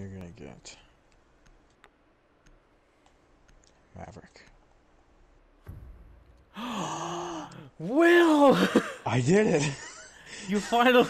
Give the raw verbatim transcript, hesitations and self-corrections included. you're gonna get Maverick. Will! I did it! You finally...